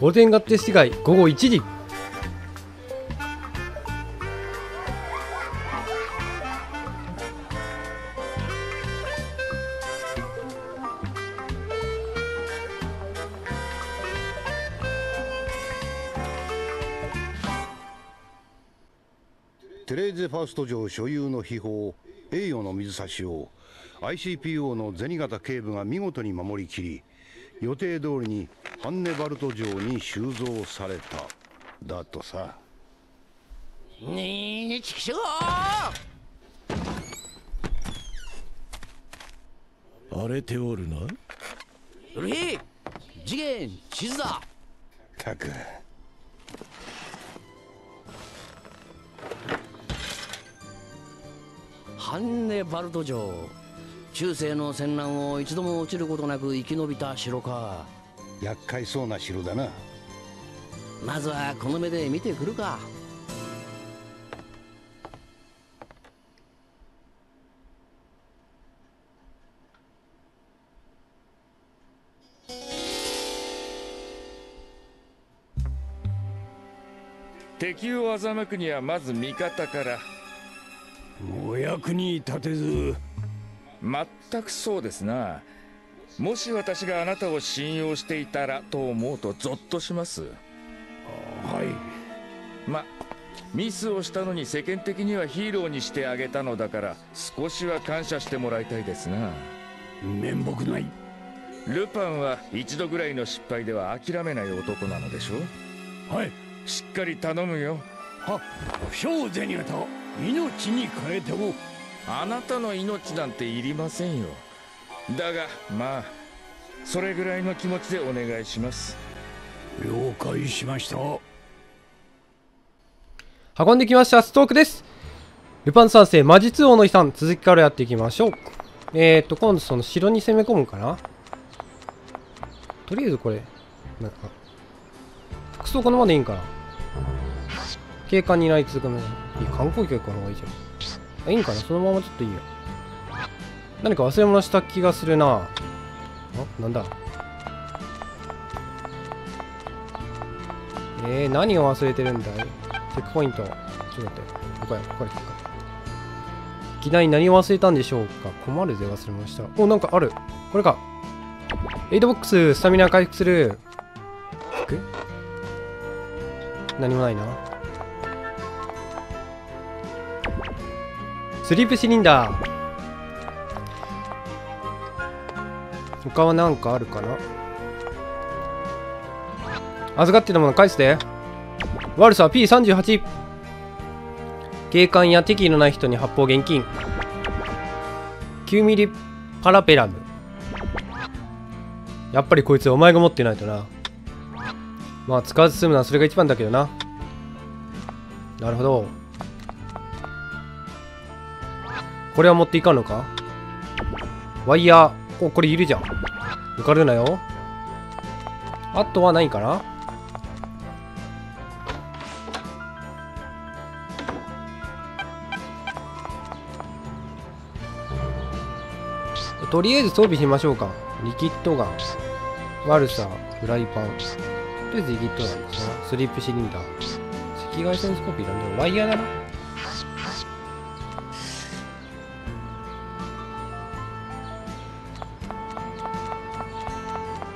ゴールデン合併市街午後1時。テレーゼファースト城所有の秘宝栄誉の水差しを ICPO の銭形警部が見事に守りきり、予定通りにハンネバルト城に収蔵されただとさ。ねえ、畜生！荒れておるな。うれ、次元地図だ。たく。ハンネバルト城、中世の戦乱を一度も落ちることなく生き延びた城か。厄介そうな城だな。まずはこの目で見てくるか。敵を欺くにはまず味方から。お役に立てず。まったくそうですな。もし私があなたを信用していたらと思うとゾッとします。はい。ま、ミスをしたのに世間的にはヒーローにしてあげたのだから、少しは感謝してもらいたいですな。面目ない。ルパンは一度ぐらいの失敗では諦めない男なのでしょ。はい。しっかり頼むよ。はっ、小銭形、命に変えても。あなたの命なんていりませんよ。だがまあそれぐらいの気持ちでお願いします。了解しました。運んできました。ストークです。ルパン三世魔術王の遺産、続きからやっていきましょう。今度その城に攻め込むかな。とりあえずこれなんか服装このままでいいんかな。警官になり続けます。いい、観光客の方がいいじゃん。いいんかな、そのままちょっといいよ。何か忘れ物した気がするな。あ、なんだ。何を忘れてるんだい。チェックポイント。ちょっと待って。ここや、ここや、ここや。いきなり何を忘れたんでしょうか。困るぜ、忘れました。お、なんかある。これか。エイドボックス、スタミナ回復する。何もないな。スリープシリンダー。他は何かあるかな。預かってたもの返して。ワルサー P38。警官や敵意のない人に発砲厳禁。9ミリパラペラム。やっぱりこいつはお前が持ってないとな。まあ使わず済むのはそれが一番だけどな。なるほど。これは持っていかんのか。ワイヤー。お、これいるじゃん。抜かれるなよ。あとはないかな。とりあえず装備しましょうか。リキッドガン、ワルサー、フライパン。とりあえずリキッドガンですね。スリップシリンダー。赤外線スコピーだね。ワイヤーだな。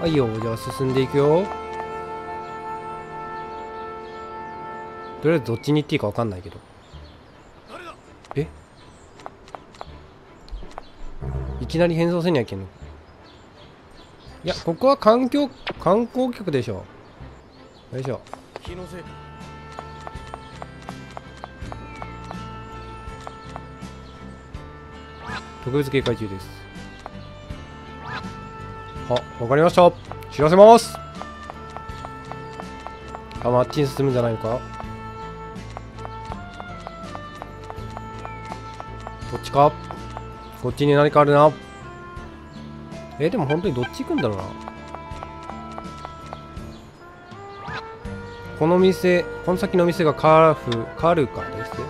はいよ、じゃあ進んでいくよ。とりあえずどっちに行っていいか分かんないけど。え、いきなり変装せにゃいけんの。いや、ここは観光局でしょ。よいしょ。特別警戒中です。わかりました。知らせます。あ、まあっちに進むんじゃないのか。こっちか。こっちに何かあるな。でも本当にどっち行くんだろうな。この店、この先の店がカルカです。ど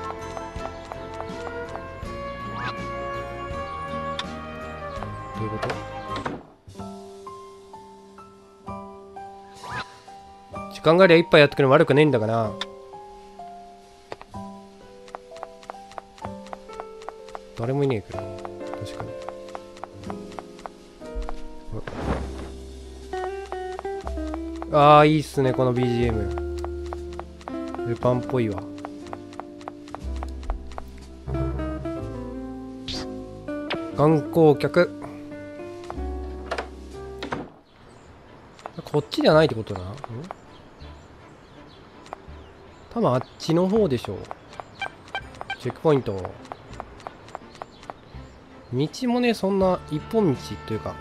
ういうこと。時間がありゃ一杯やってくるの悪くねえんだから。誰もいねえけど、確かに。ああ、いいっすね、この BGM。ルパンっぽいわ。観光客。こっちではないってことだな。多分あっちの方でしょう。チェックポイント。道もね、そんな一本道というか。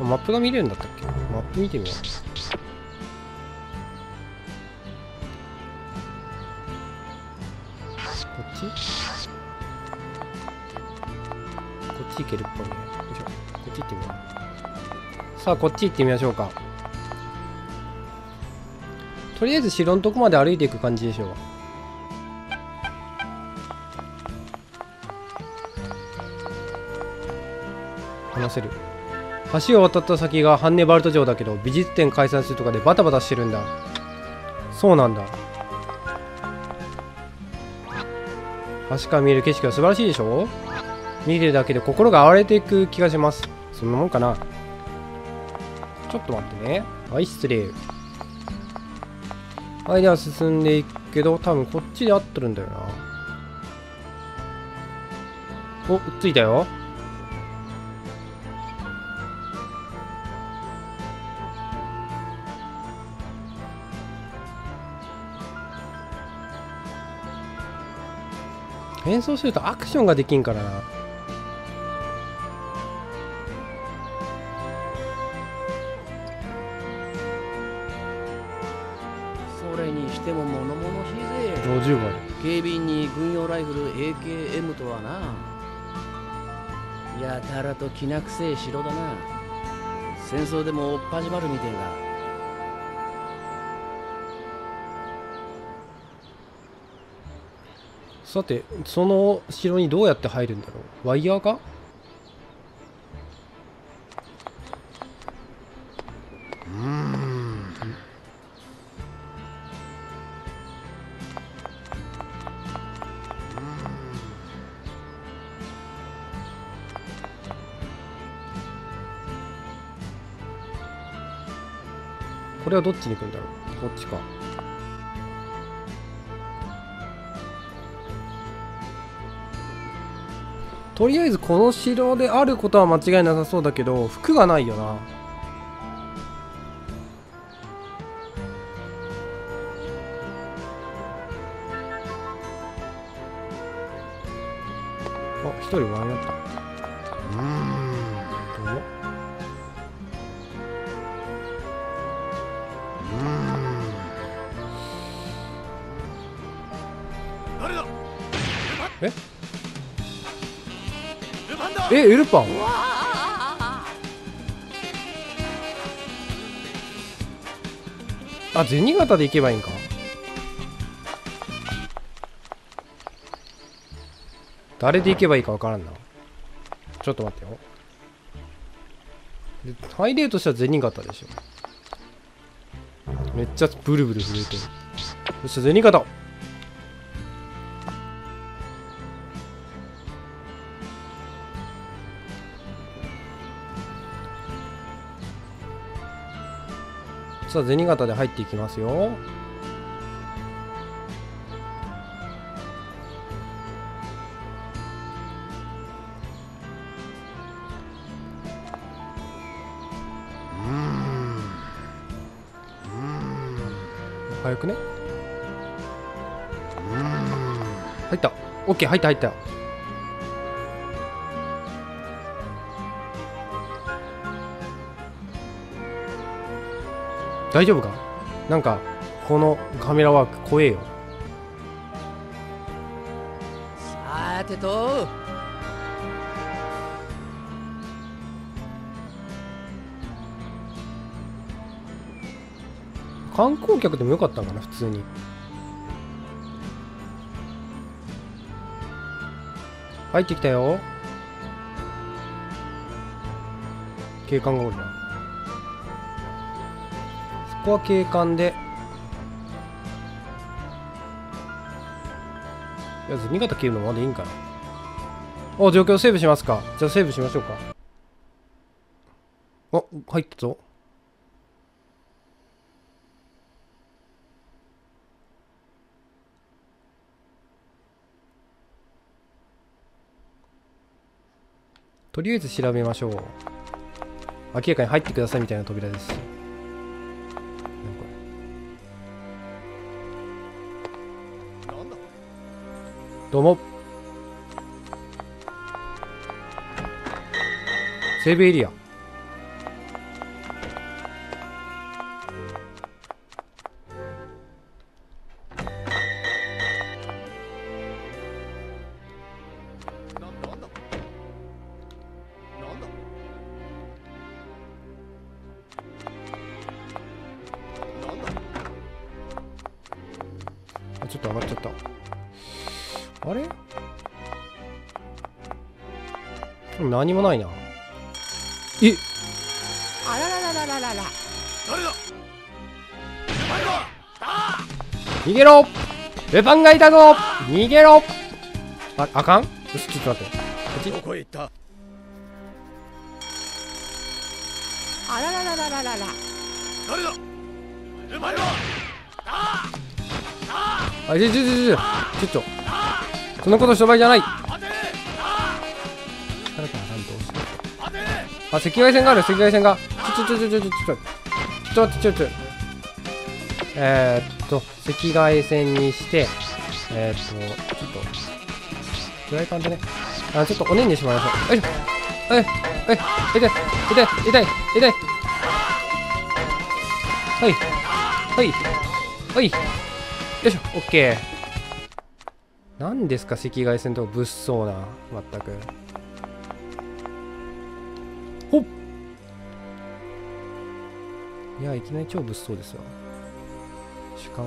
マップが見れるんだったっけ？マップ見てみよう。行けるっぽいね。こっち行ってみよう。さあ、こっち行ってみましょうか。とりあえず城のとこまで歩いていく感じでしょう。話せる。橋を渡った先がハンネバルト城だけど、美術展開催するとかでバタバタしてるんだ。そうなんだ。橋から見える景色は素晴らしいでしょ。見てるだけで心が洗われていく気がします。そんなもんかな。ちょっと待ってね。はい、失礼。はい、では進んでいくけど、多分こっちで合ってるんだよな。お、着いたよ。演奏するとアクションができんからな。警備員に軍用ライフル AKM とはな、やたらときな臭い城だな。戦争でもおっぱじまるみてえだ。さて、その城にどうやって入るんだろう。ワイヤーか。これはどっちに行くんだろう。こっちか。とりあえずこの城であることは間違いなさそうだけど、服がないよな。あ、一人ワンやった。どうも。え、ウルパン。あ、銭形で行けばいいんか。誰で行けばいいか分からんな。ちょっと待ってよ。入れるとしたら銭形でしょ。めっちゃブルブル震えてる。そして銭形。さあ、銭形で入っていきますよ。早くね。入った。オッケー、入った入った。大丈夫か？なんかこのカメラワーク怖えよ。さてと、観光客でもよかったのかな、普通に。入ってきたよ。警官がおるな。ここは警官で、とりあえず味方切るのまでいいんかな。お、状況セーブしますか。じゃあセーブしましょうか。あ、入ったぞ。とりあえず調べましょう。明らかに入ってくださいみたいな扉です。何これ。なんだ。どうも。セーブエリア。ちょっと上がっちゃった。あれ？何もないな。えっ！あらららららら。誰だ？逃げろ！ルパンがいたぞ！逃げろ！あ、あかん？よし、ちょっと待って。こっち？どこへ行った？あららららららら。誰だ？ルパンだ！あ、ちょっとそんなことした場合じゃない。あ、赤外線がある。赤外線がちょっと赤外線にしてちょっとフライパンでね、あ、ちょっとおねんにしまいましょう。よいしょ。痛い。はいよいしょ、オッケー。何ですか、赤外線とか物騒な、まったく。ほっ！いや、いきなり超物騒ですよ。主観。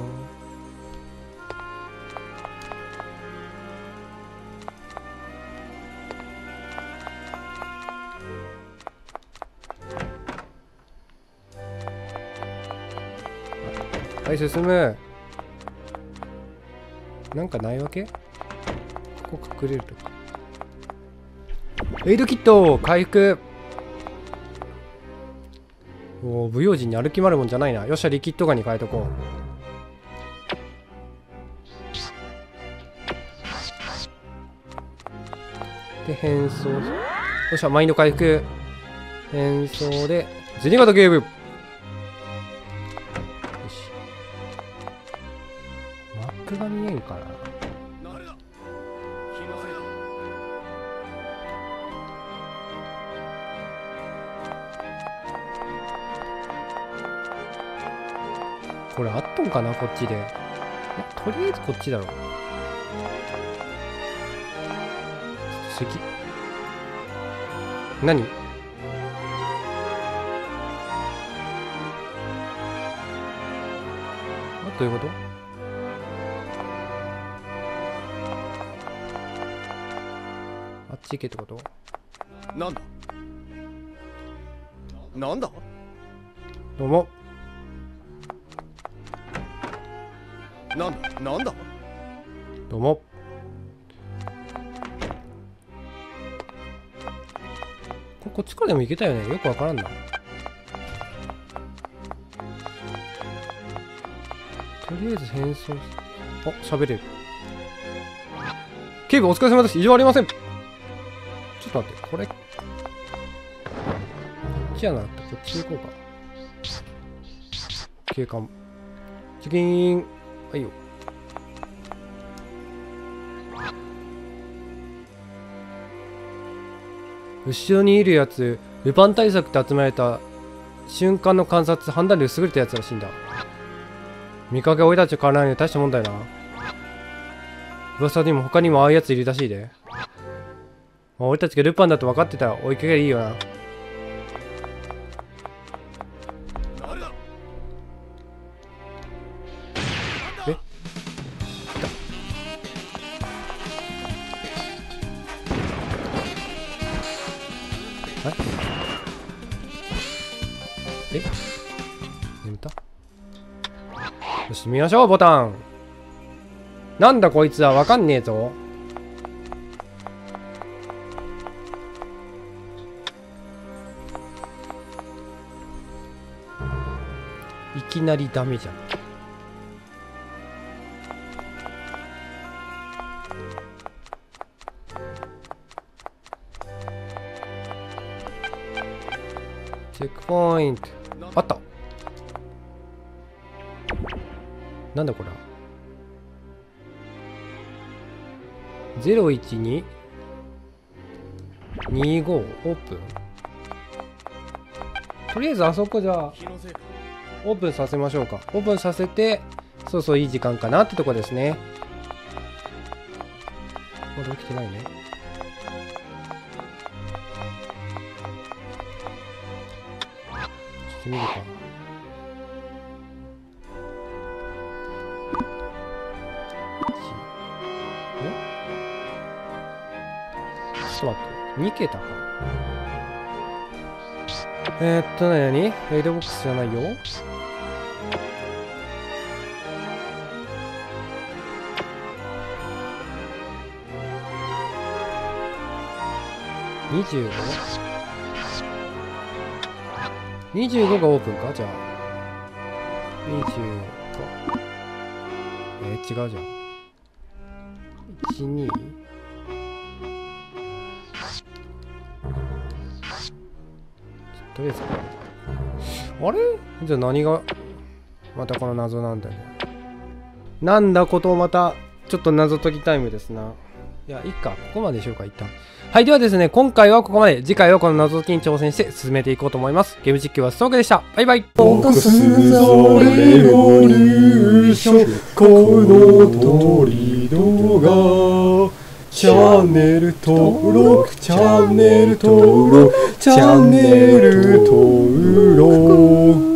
はい、進む。なんかないわけ？ここ隠れるとか。エイドキット回復。おお、不用心に歩き回るもんじゃないな。よっしゃ、リキッドガンに変えとこう。で、変装。よっしゃ、マインド回復。変装で、ゼニガタゲーム。が見えんかな。これあっとんかな、こっちで。とりあえずこっちだろう。席何あ、どういうこと？行けってこと？なんだどうも。なんだどうも。こっちからでも行けたよね。よくわからんな。とりあえず変装。あ、喋れる。警部お疲れ様です。異常ありません。ちょっと待って、これこっちやな。こっち行こうか。警官チキーン。はいよ。後ろにいるやつ、ルパン対策って集められた瞬間の観察、判断力優れたやつらしいんだ。見かけ俺たちと変わらないのに大したもんだよな。噂にも他にもああいうやついるらしいで。俺たちがルパンだと分かってたら追いかけりゃいいよな。えっ、えっ、眠った？しみましょう、ボタン。なんだこいつは、わかんねえぞ。いきなりダメじゃん。チェックポイントあった。なんだこれ。01225オープン。とりあえずあそこじゃあオープンさせましょうか。オープンさせて、そうそういい時間かなってとこですね。まだ起きてないね。ちょっと見るか。ちょっと待って、2桁か。何、レイドボックスじゃないよ。25?25 25がオープンか。じゃあ25、違うじゃん。12、とりあえずあれじゃあ何がまたこの謎なんだよね。なんだことをまたちょっと謎解きタイムですな。いや、いっか、ここまででしょうか、一旦。はい、ではですね、今回はここまで。次回はこの謎解きに挑戦して進めていこうと思います。ゲーム実況はストークでした。バイバイ。僕すぞレボリューション。この鳥動画。チャンネル登録、チャンネル登録、チャンネル登録。